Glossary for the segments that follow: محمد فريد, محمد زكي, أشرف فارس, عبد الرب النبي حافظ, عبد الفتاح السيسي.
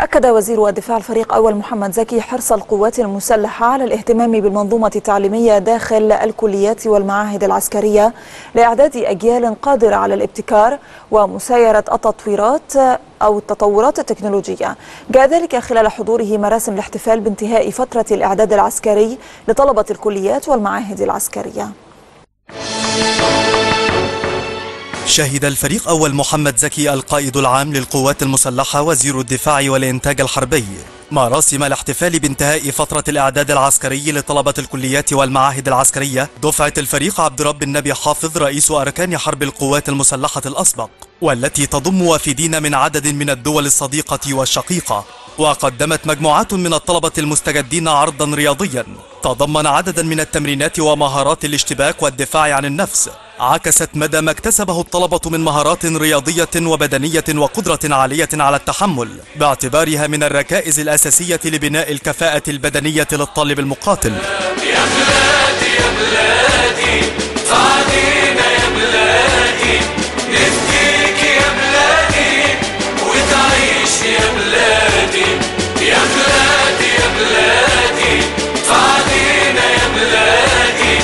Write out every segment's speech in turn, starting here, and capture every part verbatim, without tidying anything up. أكد وزير الدفاع الفريق أول محمد زكي حرص القوات المسلحة على الاهتمام بالمنظومة التعليمية داخل الكليات والمعاهد العسكرية لإعداد أجيال قادرة على الابتكار ومسايرة التطويرات أو التطورات التكنولوجية. جاء ذلك خلال حضوره مراسم الاحتفال بانتهاء فترة الإعداد العسكري لطلبة الكليات والمعاهد العسكرية. شهد الفريق أول محمد زكي القائد العام للقوات المسلحة وزير الدفاع والإنتاج الحربي مراسم الاحتفال بانتهاء فترة الإعداد العسكري لطلبة الكليات والمعاهد العسكرية دفعة الفريق عبد الرب النبي حافظ رئيس أركان حرب القوات المسلحة الأسبق، والتي تضم وافدين من عدد من الدول الصديقة والشقيقة. وقدمت مجموعات من الطلبة المستجدين عرضا رياضيا تضمن عددا من التمرينات ومهارات الاشتباك والدفاع عن النفس، عكست مدى ما اكتسبه الطلبة من مهارات رياضية وبدنية وقدرة عالية على التحمل، باعتبارها من الركائز الأساسية لبناء الكفاءة البدنية للطالب المقاتل. يا بلادي يا بلادي صعدينا يا بلادي نفديك يا بلادي وتعيش يا بلادي يا بلادي يا بلادي صعدينا يا بلادي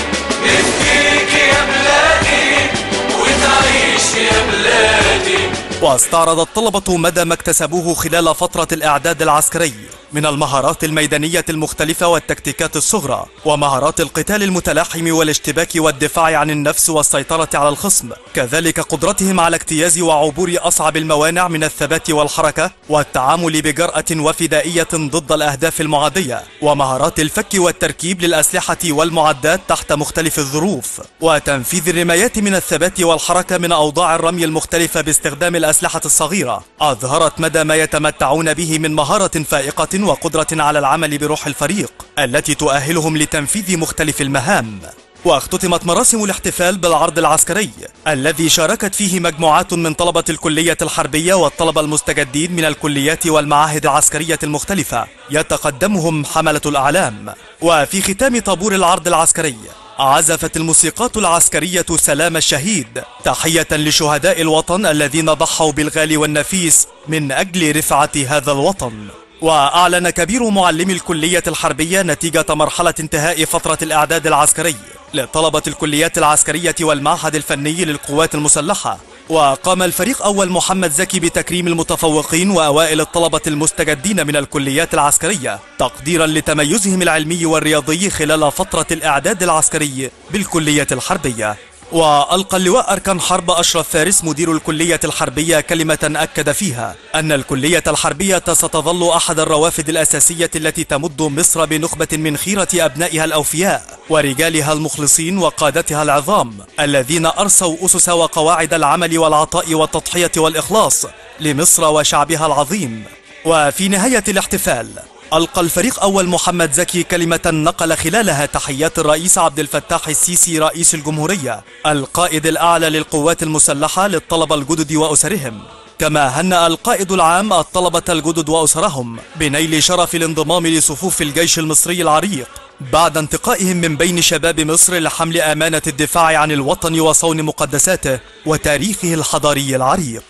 نفديك يا بلادي وتعيش يا بلادي. واستعرض الطلبة مدى ما اكتسبوه خلال فترة الإعداد العسكري من المهارات الميدانية المختلفة والتكتيكات الصغرى ومهارات القتال المتلاحم والاشتباك والدفاع عن النفس والسيطرة على الخصم، كذلك قدرتهم على اجتياز وعبور أصعب الموانع من الثبات والحركة والتعامل بجرأة وفدائية ضد الأهداف المعادية، ومهارات الفك والتركيب للأسلحة والمعدات تحت مختلف الظروف، وتنفيذ الرمايات من الثبات والحركة من أوضاع الرمي المختلفة باستخدام الأسلحة الصغيرة. أظهرت مدى ما يتمتعون به من مهارة فائقة وقدرة على العمل بروح الفريق التي تؤهلهم لتنفيذ مختلف المهام. واختتمت مراسم الاحتفال بالعرض العسكري الذي شاركت فيه مجموعات من طلبة الكلية الحربية والطلبة المستجدين من الكليات والمعاهد العسكرية المختلفة يتقدمهم حملة الأعلام. وفي ختام طابور العرض العسكري عزفت الموسيقات العسكرية سلام الشهيد تحية لشهداء الوطن الذين ضحوا بالغالي والنفيس من أجل رفعة هذا الوطن. وأعلن كبير معلمي الكلية الحربية نتيجة مرحلة انتهاء فترة الإعداد العسكري لطلبة الكليات العسكرية والمعهد الفني للقوات المسلحة. وقام الفريق أول محمد زكي بتكريم المتفوقين وأوائل الطلبة المستجدين من الكليات العسكرية تقديرا لتميزهم العلمي والرياضي خلال فترة الإعداد العسكري بالكلية الحربية. وألقى اللواء أركان حرب أشرف فارس مدير الكلية الحربية كلمة أكد فيها أن الكلية الحربية ستظل أحد الروافد الأساسية التي تمد مصر بنخبة من خيرة أبنائها الأوفياء ورجالها المخلصين وقادتها العظام الذين أرسوا أسس وقواعد العمل والعطاء والتضحية والإخلاص لمصر وشعبها العظيم. وفي نهاية الاحتفال ألقى الفريق أول محمد زكي كلمة نقل خلالها تحيات الرئيس عبد الفتاح السيسي رئيس الجمهورية القائد الأعلى للقوات المسلحة للطلبة الجدد وأسرهم، كما هنأ القائد العام الطلبة الجدد وأسرهم بنيل شرف الانضمام لصفوف الجيش المصري العريق بعد انتقائهم من بين شباب مصر لحمل أمانة الدفاع عن الوطن وصون مقدساته وتاريخه الحضاري العريق.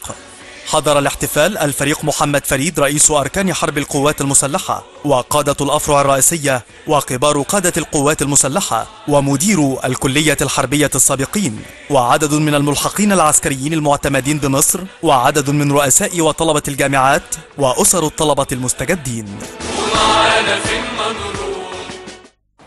حضر الاحتفال الفريق محمد فريد رئيس أركان حرب القوات المسلحة وقادة الأفرع الرئيسية وكبار قادة القوات المسلحة ومدير الكلية الحربية السابقين وعدد من الملحقين العسكريين المعتمدين بمصر وعدد من رؤساء وطلبة الجامعات وأسر الطلبة المستجدين.